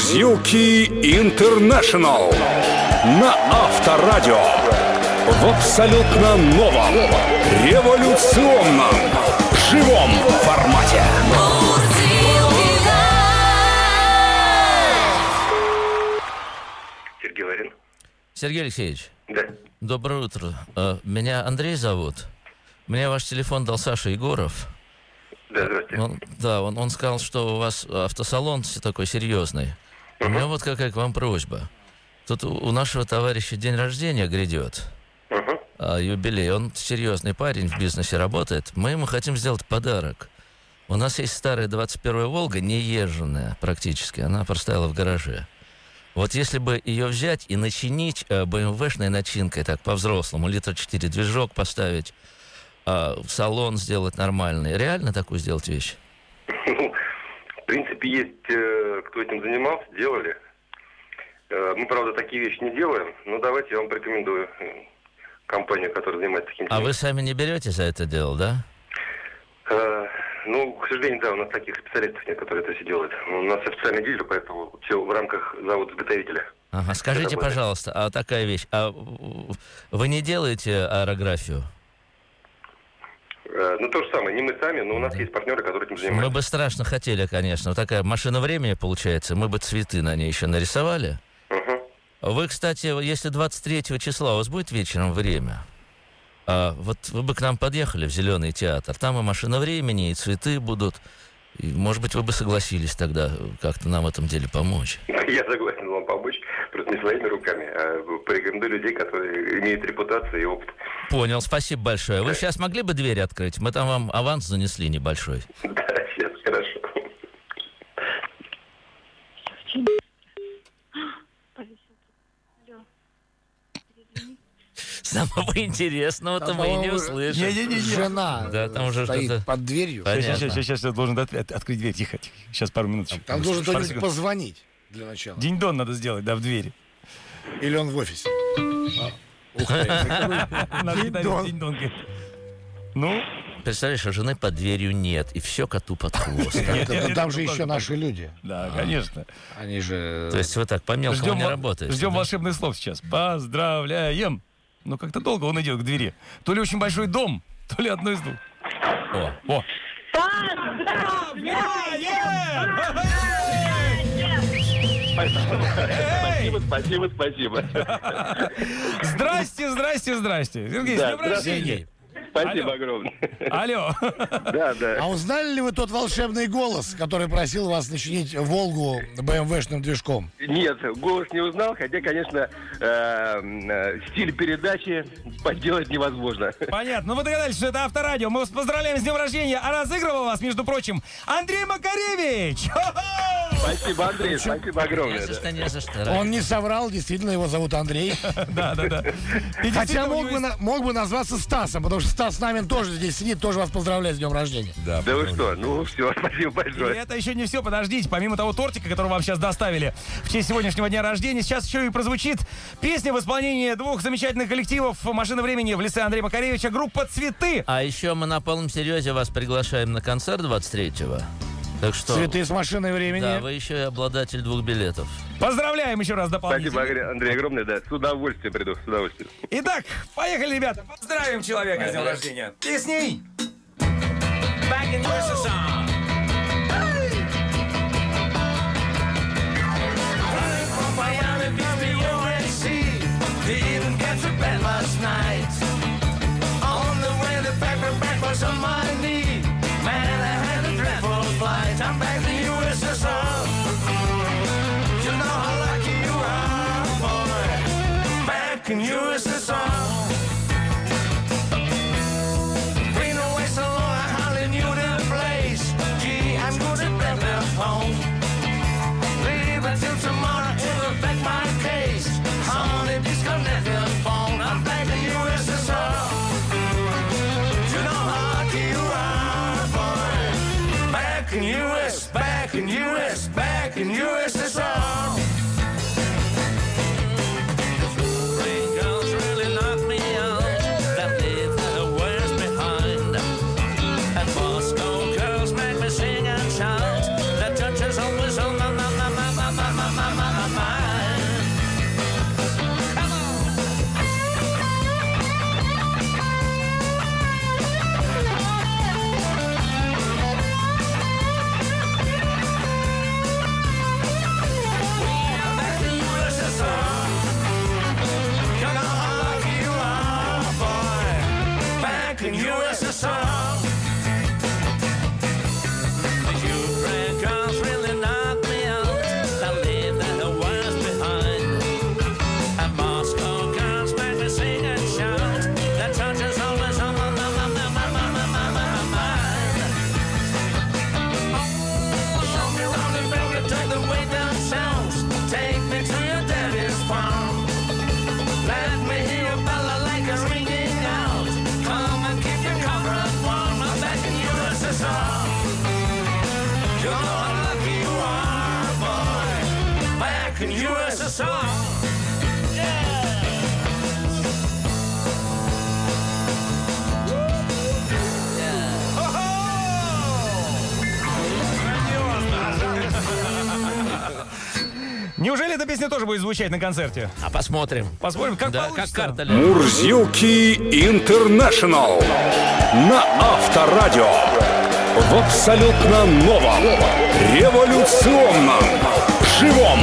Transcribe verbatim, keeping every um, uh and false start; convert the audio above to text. Мурзилки International на Авторадио в абсолютно новом, революционном, живом формате. Сергей Варин. Сергей Алексеевич. Да. Доброе утро. Меня Андрей зовут. Мне ваш телефон дал Саша Егоров. Да, здравствуйте. Он, да, он, он сказал, что у вас автосалон такой серьезный. Uh-huh. У меня вот какая к вам просьба. Тут у, у нашего товарища день рождения грядет, uh-huh. а, юбилей. Он серьезный парень, в бизнесе работает. Мы ему хотим сделать подарок. У нас есть старая двадцать первая «Волга», неезженная практически. Она простояла в гараже. Вот если бы ее взять и начинить э, бэ эм вэ-шной начинкой, так, по-взрослому, литр четыре движок поставить, салон сделать нормальный. Реально такую сделать вещь? Ну, в принципе, есть кто этим занимался, делали. Мы, правда, такие вещи не делаем, но давайте я вам порекомендую компанию, которая занимается таким. А делом. Вы сами не берете за это дело, да? А, ну, к сожалению, да, у нас таких специалистов нет, которые это все делают. У нас официальный дилер, поэтому все в рамках завода-изготовителя. Ага, скажите, пожалуйста, а такая вещь, а вы не делаете аэрографию? Ну, то же самое, не мы сами, но у нас есть партнеры, которые этим занимаются. Мы бы страшно хотели, конечно. Вот такая машина времени, получается, мы бы цветы на ней еще нарисовали. Uh-huh. Вы, кстати, если двадцать третьего числа у вас будет вечером время, вот вы бы к нам подъехали в Зеленый театр, там и машина времени, и цветы будут. И, может быть, вы бы согласились тогда как-то нам в этом деле помочь. Я согласен вам помочь, просто не своими руками, а порекомендую людей, которые имеют репутацию и опыт. Понял, спасибо большое. Вы сейчас могли бы дверь открыть? Мы там вам аванс занесли небольшой. Да, сейчас, хорошо. Самого интересного-то мы и не услышим. Не-не-не, жена да, там уже стоит под дверью. Сейчас, сейчас, сейчас я должен от, от, открыть дверь, тихо, тихо. Сейчас пару минут. Там, там должен кто-нибудь позвонить для начала. Динь-дон надо сделать, да, в двери. Или он в офисе. Ух ты. Ну? Представляешь, а жены под дверью нет, и все коту под хвост. Там же еще наши люди. Да, конечно. Они же... То есть вы так по мелкому не работаете. Ждем волшебных слов сейчас. Поздравляем. Но как-то долго он идет к двери. То ли очень большой дом, то ли одно из двух. О, о. Спасибо, спасибо, спасибо. Здрасте, здрасте, здрасте. Сергей, с днем рождения. Спасибо огромное. Алло. Да, да. А узнали ли вы тот волшебный голос, который просил вас начинить «Волгу» бэ эм вэ-шным движком? Нет, голос не узнал, хотя, конечно, стиль передачи подделать невозможно. Понятно. Ну, вы догадались, что это Авторадио. Мы вас поздравляем с днем рождения. А разыгрывал вас, между прочим, Андрей Макаревич. Спасибо, Андрей, спасибо огромное. Он не соврал, действительно, его зовут Андрей. Да, да, да. Хотя мог бы назваться Стасом, потому что Стас Намин тоже здесь сидит, тоже вас поздравляет с днем рождения. Да, да вы что, ну все, спасибо большое. И это еще не все, подождите, помимо того тортика, который вам сейчас доставили в честь сегодняшнего дня рождения, сейчас еще и прозвучит песня в исполнении двух замечательных коллективов «Машина времени» в лице Андрея Макаревича, группа «Цветы». А еще мы на полном серьезе вас приглашаем на концерт двадцать третьего. Так что, «Цветы» с «Машиной времени». Да, вы еще и обладатель двух билетов. Поздравляем еще раз дополнительно. Спасибо, Андрей, огромное, да. С удовольствием приду, с удовольствием. Итак, поехали, ребята. Поздравим человека с днем рождения. И с ней. Back in the ю эс эс ар. I'm back in the ю эс эс ар. You know how lucky you are, boy. Back in ю эс эс ар. Been away so long, I hardly knew the place. Gee, I'm good at that left home. Leave until tomorrow to look back my case. Honey, disconnect the phone. I'm back in the ю эс эс ар. Back in ю эс, back in ю эс, back in ю эс эс ар. The fooling girls really knocked me out. That leave the worst behind. And Bosco girls make me sing and shout. The judges always on my, my, my, my, my, my, my, Back in ю эс эс ар. Неужели эта песня тоже будет звучать на концерте? А посмотрим. Посмотрим, как да, получится. Как карта. Мурзилки International на Авторадио. В абсолютно новом, революционном, живом